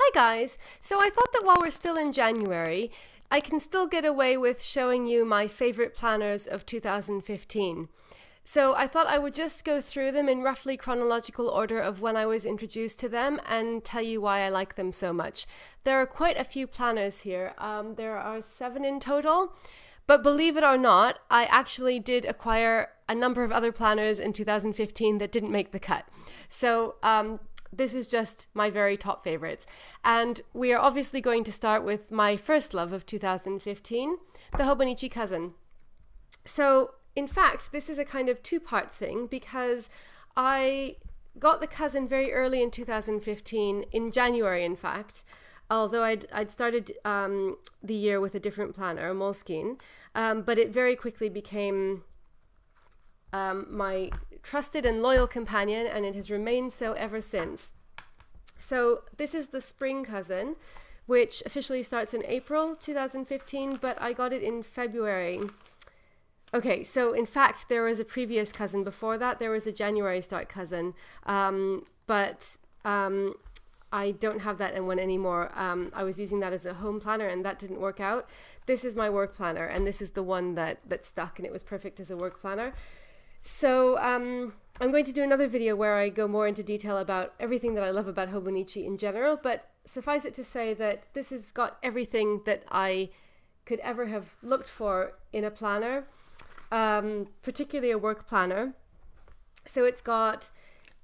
Hi guys! So I thought that while we're still in January, I can still get away with showing you my favorite planners of 2015. So I thought I would just go through them in roughly chronological order of when I was introduced to them and tell you why I like them so much. There are quite a few planners here. There are 7 in total, but believe it or not, I actually did acquire a number of other planners in 2015 that didn't make the cut. So this is just my very top favorites. And we are obviously going to start with my first love of 2015, the Hobonichi Cousin. So in fact, this is a kind of two-part thing because I got the Cousin very early in 2015, in January in fact, although I'd started the year with a different planner, Moleskine, but it very quickly became my trusted and loyal companion, and it has remained so ever since. So this is the Spring Cousin, which officially starts in April 2015, but I got it in February. Okay, so in fact, there was a previous cousin before that. There was a January start cousin, but I don't have that in one anymore. I was using that as a home planner and that didn't work out. This is my work planner and this is the one that stuck, and it was perfect as a work planner. So I'm going to do another video where I go more into detail about everything that I love about Hobonichi in general, but suffice it to say that this has got everything that I could ever have looked for in a planner. Particularly a work planner. So it's got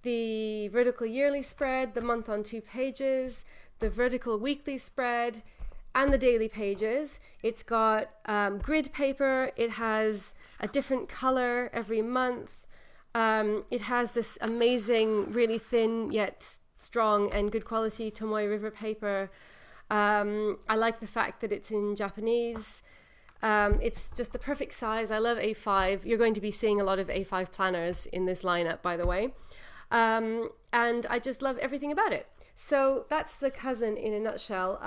the vertical yearly spread, the month on 2 pages, the vertical weekly spread, and the daily pages. It's got grid paper, it has a different color every month, it has this amazing, really thin yet strong and good quality Tomoe River paper. I like the fact that it's in Japanese. It's just the perfect size. I love A5. You're going to be seeing a lot of A5 planners in this lineup, by the way. And I just love everything about it. So that's the Cousin in a nutshell.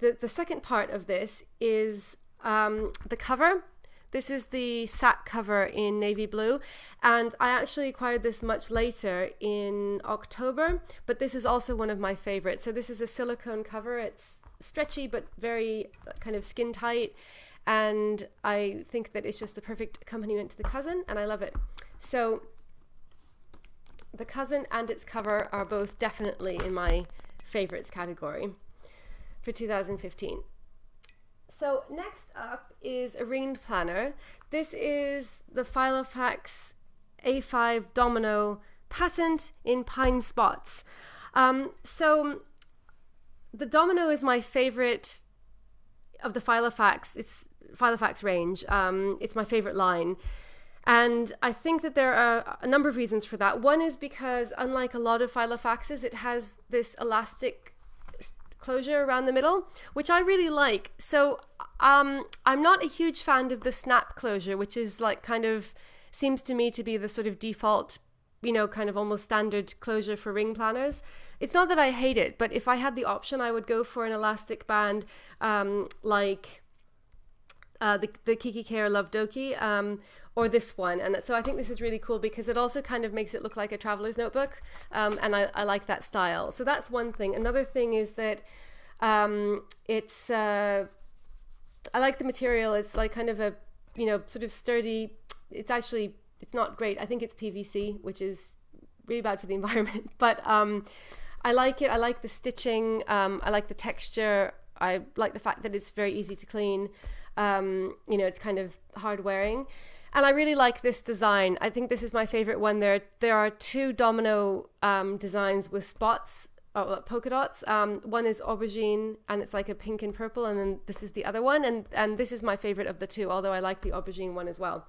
The second part of this is the cover. This is the SSACK cover in navy blue, and I actually acquired this much later in October, but this is also one of my favorites. So this is a silicone cover. It's stretchy but very kind of skin tight, and I think that it's just the perfect accompaniment to the Cousin, and I love it. So the Cousin and its cover are both definitely in my favorites category for 2015. So next up is a ringed planner. This is the Filofax A5 Domino patent in Pine Spots. So the Domino is my favorite of the Filofax. It's Filofax range. It's my favorite line. And I think that there are a number of reasons for that. One is because, unlike a lot of Filofaxes, it has this elastic closure around the middle, which I really like. So I'm not a huge fan of the snap closure, which is like kind of seems to me to be the sort of default, you know, kind of almost standard closure for ring planners. It's not that I hate it, but if I had the option, I would go for an elastic band like the Kikki.K or Lovedoki or this one. And so I think this is really cool because it also kind of makes it look like a traveler's notebook, and I like that style. So that's one thing. Another thing is that it's I like the material. It's like kind of a, you know, sort of sturdy. It's actually, it's not great. I think it's PVC, which is really bad for the environment, but I like it. I like the stitching. I like the texture. I like the fact that it's very easy to clean. You know, it's kind of hard wearing. And I really like this design. I think this is my favorite one. There are 2 domino designs with spots, polka dots. One is aubergine, and it's like a pink and purple, and then this is the other one. And this is my favorite of the 2, although I like the aubergine one as well.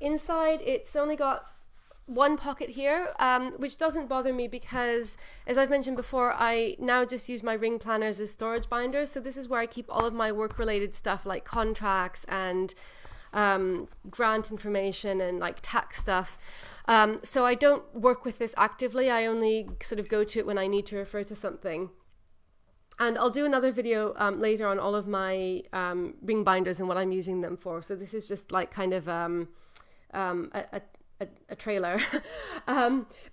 Inside, it's only got one pocket here, which doesn't bother me because, as I've mentioned before, I now just use my ring planners as storage binders. So this is where I keep all of my work-related stuff, like contracts and grant information and like tax stuff. So I don't work with this actively. I only sort of go to it when I need to refer to something. And I'll do another video later on all of my ring binders and what I'm using them for. So this is just like kind of a trailer.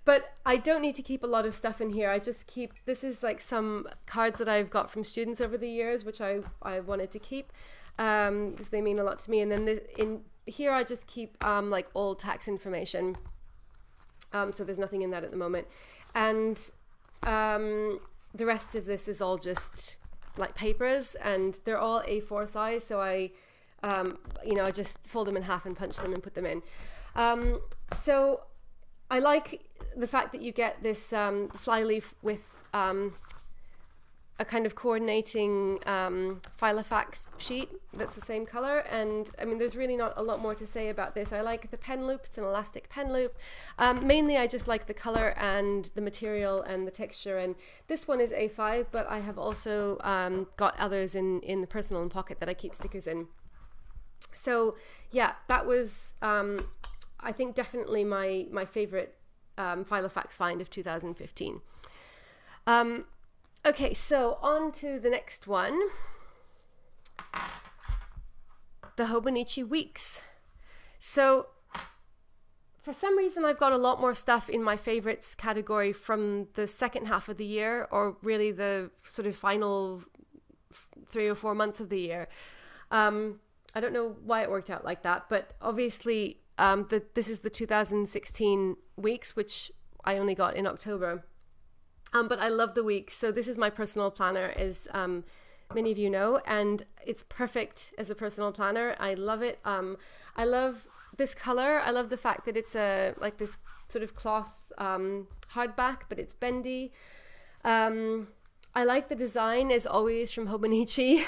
But I don't need to keep a lot of stuff in here. I just keep, this is like some cards that I've got from students over the years, which I wanted to keep because they mean a lot to me. And then in here I just keep like old tax information. So there's nothing in that at the moment. And the rest of this is all just like papers, and they're all A4 size. So you know, I just fold them in half and punch them and put them in. So I like the fact that you get this flyleaf with a kind of coordinating Filofax sheet that's the same color. And I mean, there's really not a lot more to say about this. I like the pen loop. It's an elastic pen loop. Mainly I just like the color and the material and the texture. And this one is A5, but I have also got others in the personal and pocket that I keep stickers in. So yeah, that was I think definitely my favorite Filofax find of 2015. Okay, so on to the next one, the Hobonichi Weeks. So for some reason, I've got a lot more stuff in my favorites category from the second half of the year, or really the sort of final 3 or 4 months of the year. I don't know why it worked out like that, but obviously this is the 2016 Weeks, which I only got in October. But I love the week. So this is my personal planner, as many of you know, and it's perfect as a personal planner. I love it. I love this color. I love the fact that it's like this sort of cloth hardback, but it's bendy. I like the design, as always, from Hobonichi.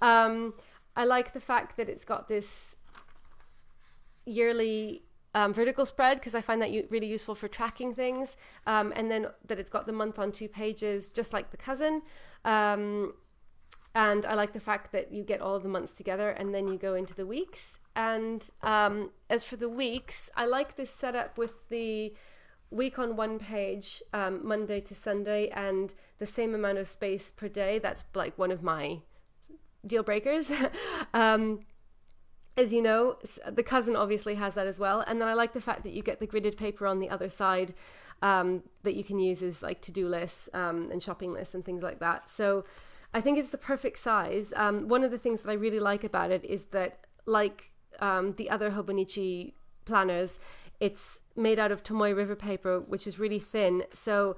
I like the fact that it's got this yearly vertical spread, because I find that really useful for tracking things, and then that it's got the month on 2 pages, just like the cousin. And I like the fact that you get all of the months together and then you go into the weeks. And as for the weeks, I like this setup with the week on 1 page, Monday to Sunday, and the same amount of space per day. That's like one of my deal breakers. As you know, the cousin obviously has that as well. And then I like the fact that you get the gridded paper on the other side that you can use as like to-do lists and shopping lists and things like that. So I think it's the perfect size. One of the things that I really like about it is that, like the other Hobonichi planners, it's made out of Tomoe River paper, which is really thin. So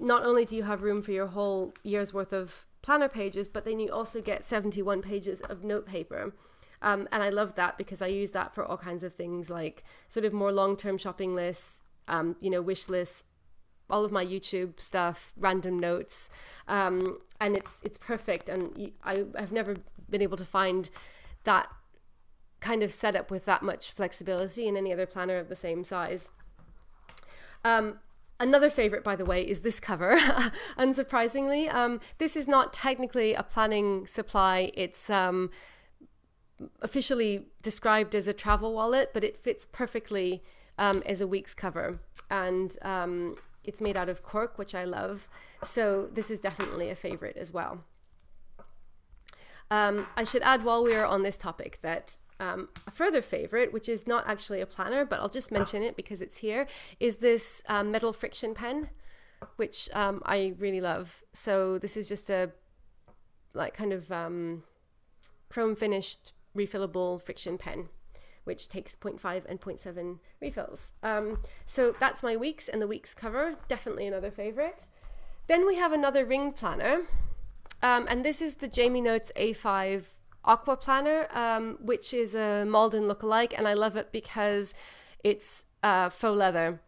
not only do you have room for your whole year's worth of planner pages, but then you also get 71 pages of note paper. And I love that because I use that for all kinds of things, like sort of more long-term shopping lists, you know, wish lists, all of my YouTube stuff, random notes, and it's perfect. And I've never been able to find that kind of setup with that much flexibility in any other planner of the same size. Another favorite, by the way, is this cover, unsurprisingly. This is not technically a planning supply. It's officially described as a travel wallet, but it fits perfectly as a week's cover, and it's made out of cork, which I love, so this is definitely a favorite as well. I should add, while we are on this topic, that a further favorite, which is not actually a planner, but I'll just mention it because it's here, is this metal friction pen, which I really love. So this is just a like kind of chrome finished refillable friction pen, which takes 0.5 and 0.7 refills. So that's my weeks and the weeks cover, definitely another favorite. Then we have another ring planner, and this is the Jamie Notes A5 Aqua Planner, which is a Malden lookalike, and I love it because it's faux leather.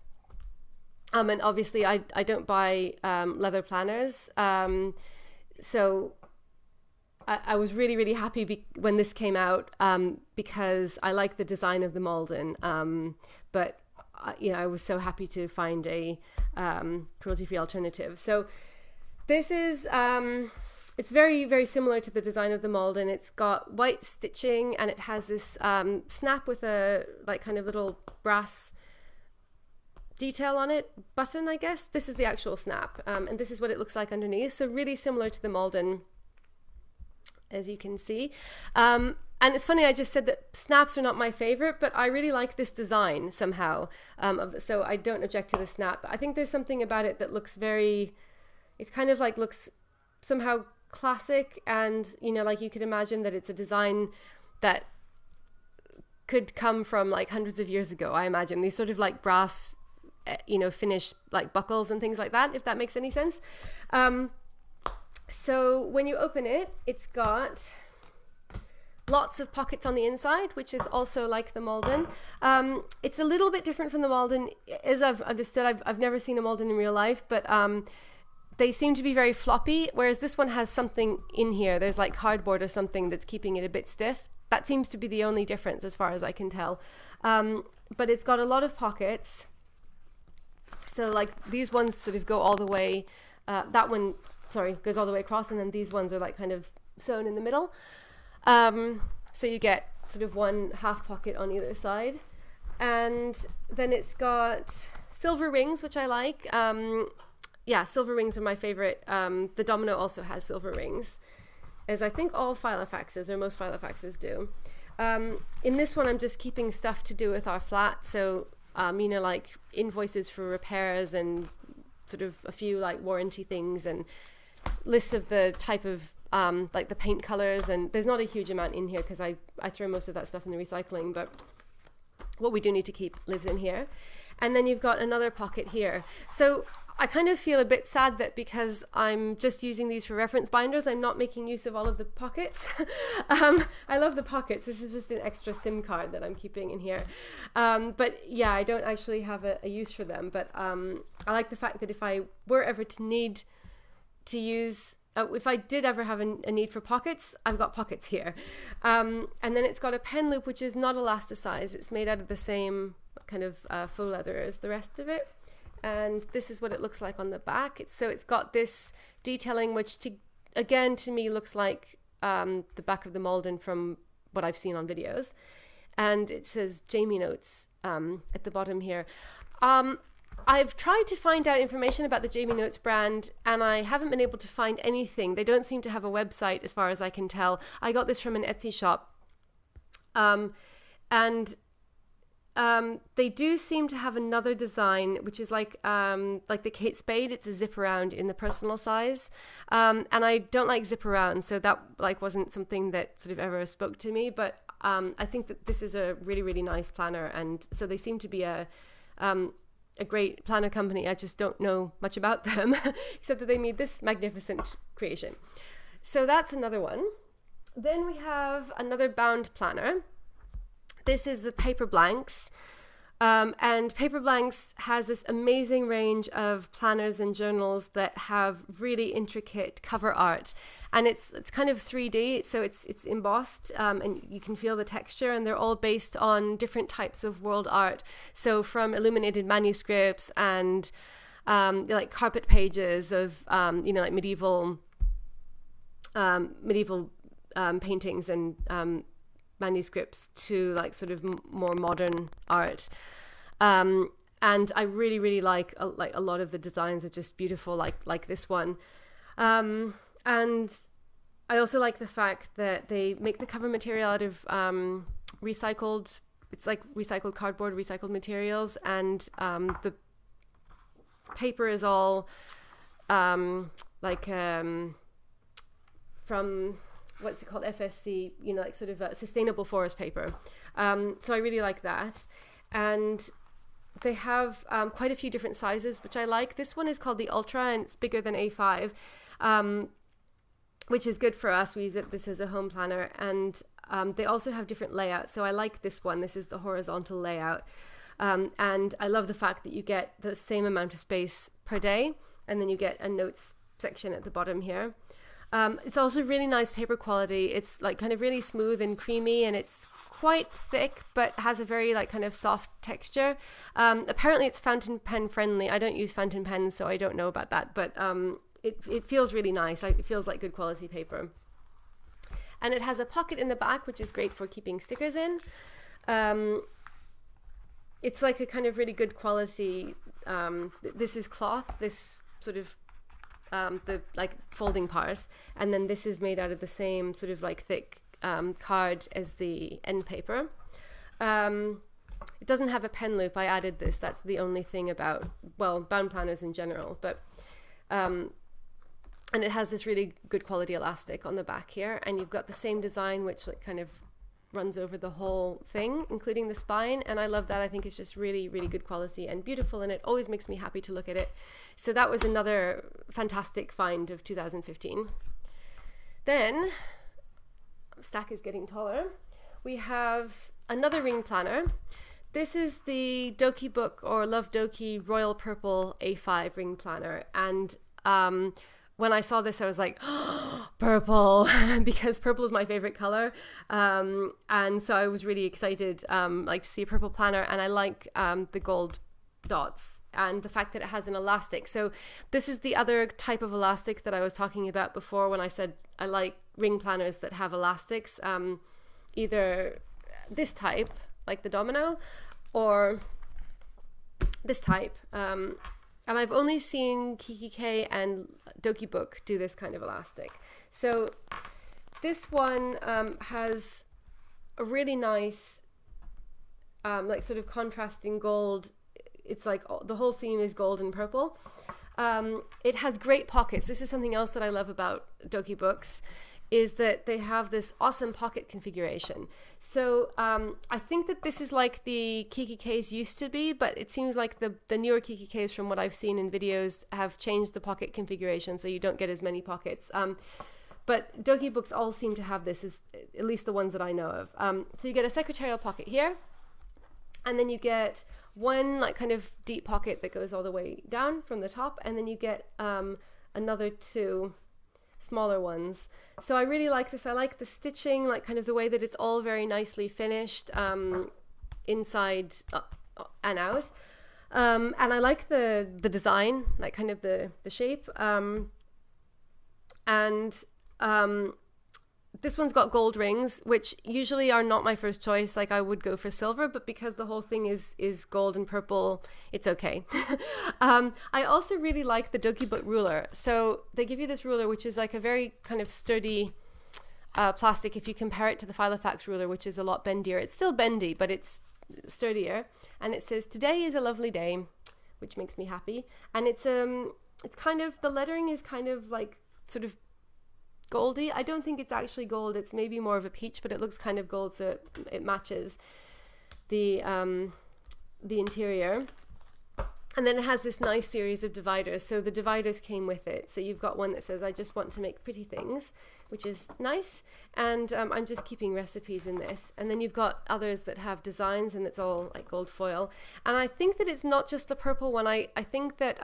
And obviously I don't buy leather planners, so I was really happy when this came out, because I like the design of the Malden, but you know, I was so happy to find a cruelty-free alternative. So this is it's very similar to the design of the Malden. It's got white stitching, and it has this snap with a like kind of little brass detail on it, button, I guess. This is the actual snap, and this is what it looks like underneath. So really similar to the Malden, as you can see. And it's funny, I just said that snaps are not my favorite, but I really like this design somehow. So I don't object to the snap. I think there's something about it that looks very, it's kind of like looks somehow classic, and, you know, like you could imagine that it's a design that could come from like hundreds of years ago, I imagine. These sort of like brass, you know, finished like buckles and things like that, if that makes any sense. So when you open it, it's got lots of pockets on the inside, which is also like the Malden. It's a little bit different from the Malden. As I've understood, I've never seen a Malden in real life, but they seem to be very floppy, whereas this one has something in here. There's like cardboard or something that's keeping it a bit stiff. That seems to be the only difference as far as I can tell. But it's got a lot of pockets. So like these ones sort of go all the way, that one, sorry, goes all the way across, and then these ones are like kind of sewn in the middle. So you get sort of one half pocket on either side. And then it's got silver rings, which I like. Yeah, silver rings are my favorite. The Domino also has silver rings, as I think all Filofaxes, or most Filofaxes, do. In this one, I'm just keeping stuff to do with our flat. So, you know, like invoices for repairs and sort of a few like warranty things and lists of the type of like the paint colors, and there's not a huge amount in here because I throw most of that stuff in the recycling, but what we do need to keep lives in here. And then you've got another pocket here. So I kind of feel a bit sad that because I'm just using these for reference binders, I'm not making use of all of the pockets. I love the pockets. This is just an extra SIM card that I'm keeping in here. But yeah, I don't actually have a use for them, but I like the fact that if I were ever to need to use, if I did ever have a need for pockets, I've got pockets here. And then it's got a pen loop, which is not elasticized. It's made out of the same kind of faux leather as the rest of it. And this is what it looks like on the back. So it's got this detailing, which again, to me, looks like the back of the Malden from what I've seen on videos. And it says Jamie Notes at the bottom here. I've tried to find out information about the Jamie Notes brand, and I haven't been able to find anything. They don't seem to have a website as far as I can tell. I got this from an Etsy shop. They do seem to have another design, which is like the Kate Spade. It's a zip around in the personal size. And I don't like zip around, so that like wasn't something that sort of ever spoke to me. But I think that this is a really, really nice planner. And so they seem to be a great planner company. I just don't know much about them, except that they made this magnificent creation. So that's another one. Then we have another bound planner. This is the Paperblanks, and Paperblanks has this amazing range of planners and journals that have really intricate cover art, and it's kind of 3D, so it's embossed, and you can feel the texture, and they're all based on different types of world art, so from illuminated manuscripts and like carpet pages of you know, like medieval paintings and manuscripts to like sort of more modern art, and I really like a lot of the designs are just beautiful, like this one, and I also like the fact that they make the cover material out of recycled, it's like recycled cardboard, recycled materials, and the paper is all from, what's it called, FSC, you know, like sort of sustainable forest paper. So I really like that. And they have quite a few different sizes, which I like. This one is called the Ultra, and it's bigger than A5, which is good for us. We use this as a home planner. And they also have different layouts. So I like this one. This is the horizontal layout. And I love the fact that you get the same amount of space per day, and then you get a notes section at the bottom here. It's also really nice paper quality. It's like kind of really smooth and creamy, and it's quite thick, but has a very like kind of soft texture. Apparently it's fountain pen friendly. I don't use fountain pens, so I don't know about that, but it feels really nice. It feels like good quality paper. And it has a pocket in the back, which is great for keeping stickers in. It's like a kind of really good quality, this is cloth, this sort of the like folding part, and then this is made out of the same sort of like thick card as the end paper. It doesn't have a pen loop. I added this. That's the only thing about, well, bound planners in general, but and it has this really good quality elastic on the back here, and you've got the same design which like kind of runs over the whole thing, including the spine, and I love that. I think it's just really, really good quality and beautiful, and it always makes me happy to look at it. So that was another fantastic find of 2015. Then, the stack is getting taller. We have another ring planner. This is the Dokibook or Lovedoki Royal Purple A5 ring planner, and when I saw this, I was like, oh, purple, because purple is my favorite color. And so I was really excited like to see a purple planner, and I like the gold dots and the fact that it has an elastic. So this is the other type of elastic that I was talking about before when I said I like ring planners that have elastics, either this type, like the domino, or this type. And I've only seen Kikki.K and Dokibook do this kind of elastic. So this one has a really nice, like sort of contrasting gold. It's like the whole theme is gold and purple. It has great pockets. This is something else that I love about Dokibooks, is that they have this awesome pocket configuration. So I think that this is like the Kikki.Ks used to be, but it seems like the newer Kikki.Ks, from what I've seen in videos, have changed the pocket configuration so you don't get as many pockets. But Dokibooks all seem to have this, is at least the ones that I know of. So you get a secretarial pocket here, and then you get one like kind of deep pocket that goes all the way down from the top, and then you get another two smaller ones. So I really like this. I like the stitching, like kind of the way that it's all very nicely finished inside and out. And I like the design, like kind of the shape. This one's got gold rings, which usually are not my first choice. Like I would go for silver, but because the whole thing is gold and purple, it's okay. I also really like the Dokibook ruler. So they give you this ruler, which is like a very kind of sturdy plastic. If you compare it to the Filofax ruler, which is a lot bendier, it's still bendy, but it's sturdier. And it says, "Today is a lovely day," which makes me happy. And it's kind of, the lettering is kind of like sort of goldy. I don't think it's actually gold. It's maybe more of a peach, but it looks kind of gold, so it matches the interior. And then it has this nice series of dividers. So the dividers came with it. So you've got one that says, "I just want to make pretty things," which is nice. And I'm just keeping recipes in this. And then you've got others that have designs, and it's all like gold foil. And I think that it's not just the purple one. I think that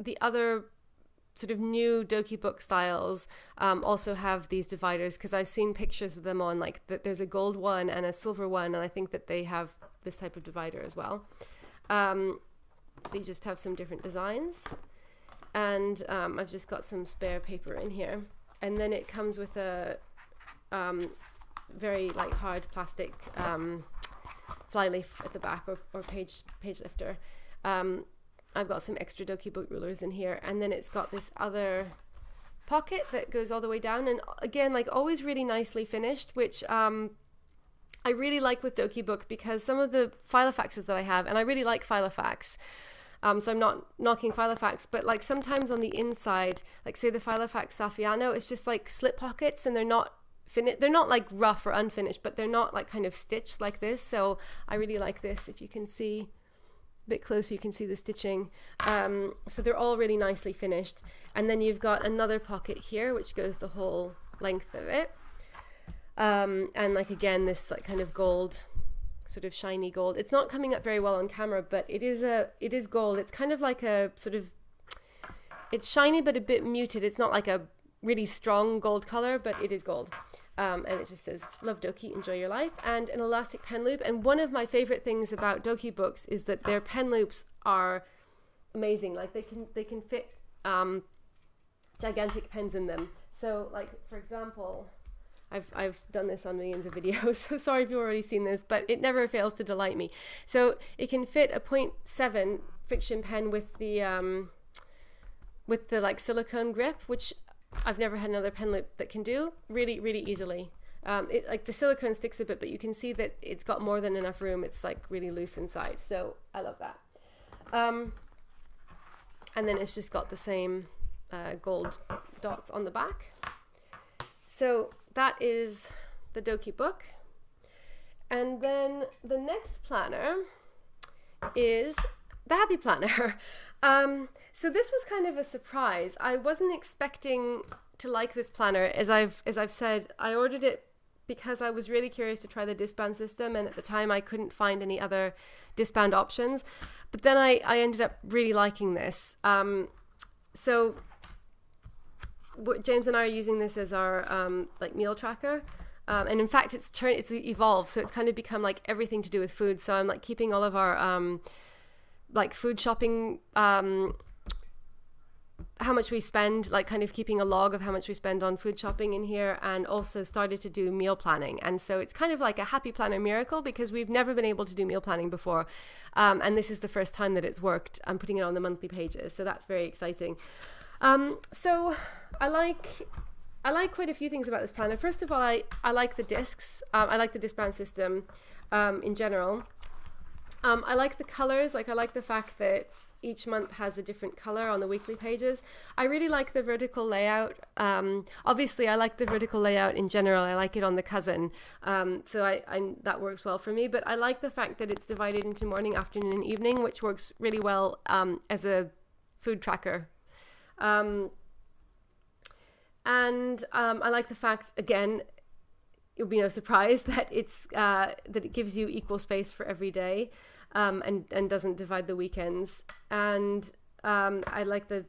the other sort of new Dokibook styles also have these dividers, because I've seen pictures of them on like there's a gold one and a silver one, and I think that they have this type of divider as well. So you just have some different designs, and I've just got some spare paper in here, and then it comes with a very like hard plastic flyleaf at the back, or page lifter. I've got some extra Dokibook rulers in here, and then it's got this other pocket that goes all the way down, and again, like always really nicely finished, which I really like with Dokibook, because some of the Filofaxes that I have, and I really like Filofax, so I'm not knocking Filofax, but like sometimes on the inside, like say the Filofax Saffiano, it's just like slip pockets, and they're not like rough or unfinished, but they're not like kind of stitched like this. So I really like this. If you can see a bit closer, you can see the stitching. So they're all really nicely finished. And then you've got another pocket here, which goes the whole length of it. And like again, this like kind of gold, sort of shiny gold. It's not coming up very well on camera, but it is gold. It's kind of like a sort of, it's shiny but a bit muted. It's not like a really strong gold color, but it is gold. And it just says, "Love Doki, enjoy your life," and an elastic pen loop. And one of my favorite things about Dokibooks is that their pen loops are amazing. Like they can fit gigantic pens in them. So like, for example, I've done this on millions of videos, so sorry if you've already seen this, but it never fails to delight me. So it can fit a 0.7 friction pen with the like silicone grip, which I've never had another pen loop that can do really, really easily. It, like the silicone sticks a bit, but you can see that it's got more than enough room. It's like really loose inside, so I love that. And then it's just got the same gold dots on the back. So that is the Doki book. And then the next planner is the Happy Planner. So this was kind of a surprise. I wasn't expecting to like this planner. As I've said, I ordered it because I was really curious to try the disbound system, and at the time I couldn't find any other disbound options. But then I ended up really liking this. So James and I are using this as our like meal tracker. And in fact, it's evolved, so it's kind of become like everything to do with food. So I'm like keeping all of our like food shopping, how much we spend, like kind of keeping a log of how much we spend on food shopping in here, and also started to do meal planning. And so it's kind of like a Happy Planner miracle, because we've never been able to do meal planning before. And this is the first time that it's worked. I'm putting it on the monthly pages, so that's very exciting. So I like quite a few things about this planner. First of all, I like the discs. I like the disbound system in general. I like the colors. Like I like the fact that each month has a different color on the weekly pages. I really like the vertical layout. Obviously, I like the vertical layout in general. I like it on the Cousin, so that works well for me. But I like the fact that it's divided into morning, afternoon, and evening, which works really well as a food tracker. And I like the fact, again, you'll be no surprise that it's that it gives you equal space for every day, and doesn't divide the weekends. And I like the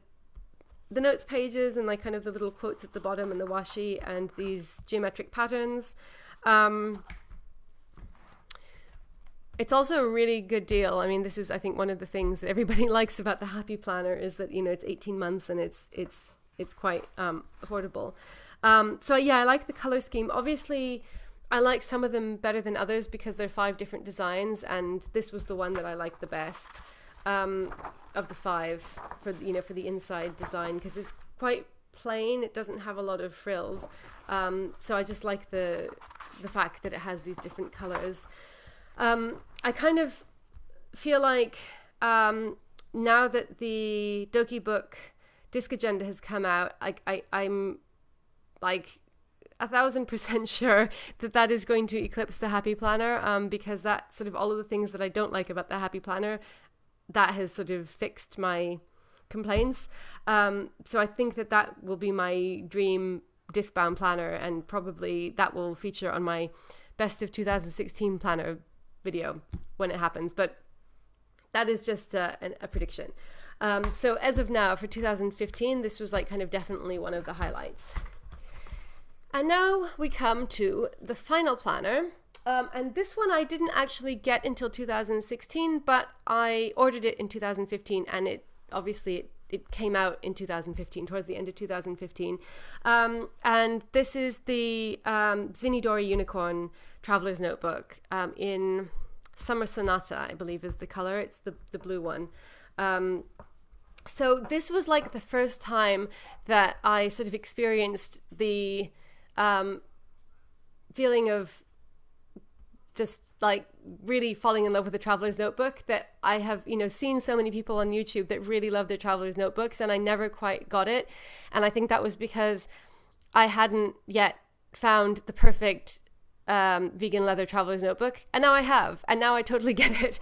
notes pages, and like kind of the little quotes at the bottom, and the washi, and these geometric patterns. It's also a really good deal. I mean, this is, I think, one of the things that everybody likes about the Happy Planner is that, you know, it's 18 months and it's quite affordable. So yeah, I like the color scheme. Obviously, I like some of them better than others because there are 5 different designs, and this was the one that I liked the best of the 5 for, you know, for the inside design, because it's quite plain. It doesn't have a lot of frills. So I just like the fact that it has these different colors. I kind of feel like now that the Doki book disc agenda has come out, I'm like 1000% sure that that is going to eclipse the Happy Planner, because that sort of all of the things that I don't like about the Happy Planner, that has sort of fixed my complaints. So I think that that will be my dream discbound planner, and probably that will feature on my best of 2016 planner video when it happens. But that is just a prediction. So as of now, for 2015, this was like kind of definitely one of the highlights. And now we come to the final planner. And this one I didn't actually get until 2016, but I ordered it in 2015, and it obviously it came out in 2015, towards the end of 2015. And this is the Zinnydori Unicorn Traveler's Notebook in Summer Sonata, I believe is the color. It's the blue one. So this was like the first time that I sort of experienced the feeling of just like really falling in love with the Traveler's Notebook, that I have, you know, seen so many people on YouTube that really love their Traveler's Notebooks, and I never quite got it. And I think that was because I hadn't yet found the perfect vegan leather Traveler's Notebook, and now I have, and now I totally get it.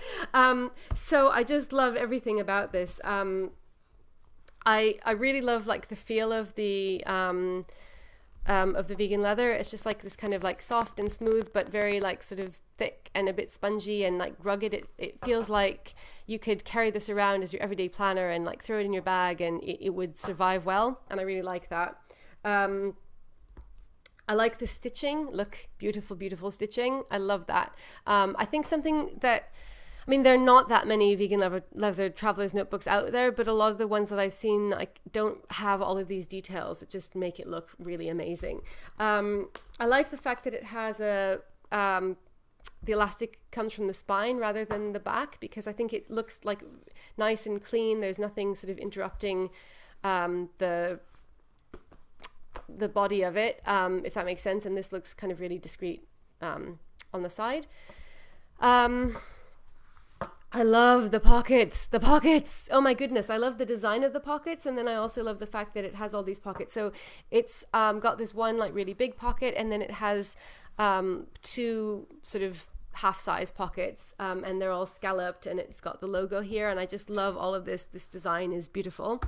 So I just love everything about this. I really love like the feel of the vegan leather. It's just like this kind of like soft and smooth, but very like sort of thick and a bit spongy and like rugged. It feels like you could carry this around as your everyday planner and like throw it in your bag, and it would survive well, and I really like that. I like the stitching. Look, beautiful, beautiful stitching. I love that. I think something that, I mean, there are not that many vegan leather Traveler's Notebooks out there, but a lot of the ones that I've seen like don't have all of these details that just make it look really amazing. I like the fact that it has a, the elastic comes from the spine rather than the back, because I think it looks like nice and clean. There's nothing sort of interrupting the the body of it, if that makes sense. And this looks kind of really discreet on the side. I love the pockets, Oh my goodness, I love the design of the pockets, and then I also love the fact that it has all these pockets. So it's got this one like really big pocket, and then it has two sort of half-size pockets, and they're all scalloped, and it's got the logo here, and I just love all of this. This design is beautiful.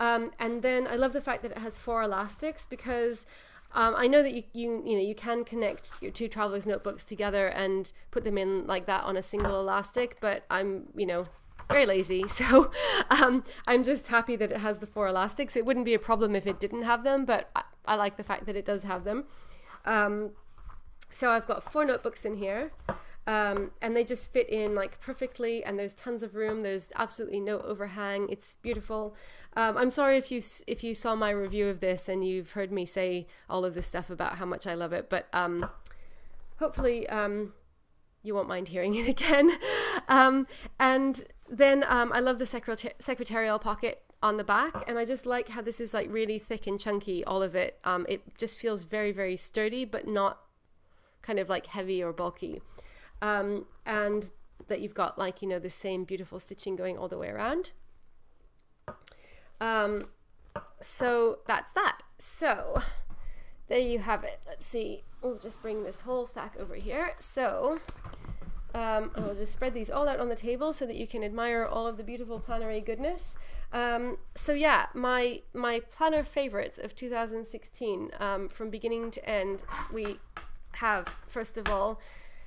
And then I love the fact that it has four elastics, because I know that you can connect your two traveler's notebooks together and put them in like that on a single elastic, but I'm, very lazy, so I'm just happy that it has the four elastics. It wouldn't be a problem if it didn't have them, but I like the fact that it does have them. So I've got four notebooks in here, and they just fit in like perfectly, and there's tons of room. There's absolutely no overhang. It's beautiful. I'm sorry if you saw my review of this and you've heard me say all of this stuff about how much I love it, but hopefully you won't mind hearing it again. And then I love the secretarial pocket on the back, and I just like how this is like really thick and chunky, all of it. It just feels very, very sturdy, but not kind of like heavy or bulky, and that you've got like the same beautiful stitching going all the way around. So that's that. So there you have it. Let's see, we'll just bring this whole stack over here. So I'll just spread these all out on the table so that you can admire all of the beautiful plannery goodness. So yeah, my planner favorites of 2016, from beginning to end. We have, first of all,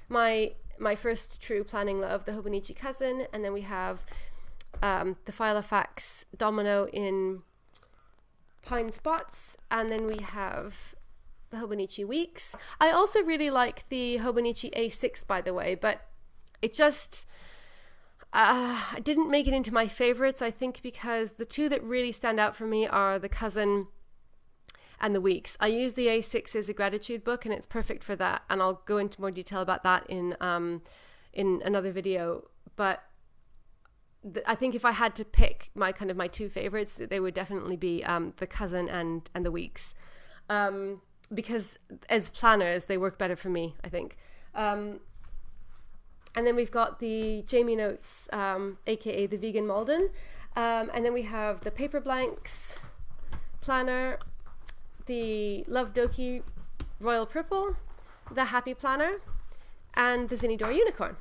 my first true planning love, the Hobonichi Cousin, and then we have the Filofax Domino in Pine Spots, and then we have the Hobonichi Weeks. I also really like the Hobonichi SSACK, by the way, but it just didn't make it into my favorites, I think, because the two that really stand out for me are the Cousin and the Weeks. I use the SSACK as a gratitude book, and it's perfect for that, and I'll go into more detail about that in another video. But I think if I had to pick my two favorites, they would definitely be the Cousin and the Weeks, because as planners they work better for me, I think. And then we've got the Jamie Notes, aka the Vegan Malden, and then we have the Paperblanks planner, the Lovedoki Royal Purple, the Happy Planner, and the Zinnydori Unicorn.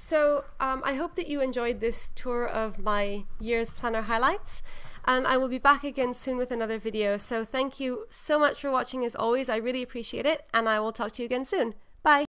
So I hope that you enjoyed this tour of my year's planner highlights, and I will be back again soon with another video. So thank you so much for watching, as always. I really appreciate it, and I will talk to you again soon. Bye!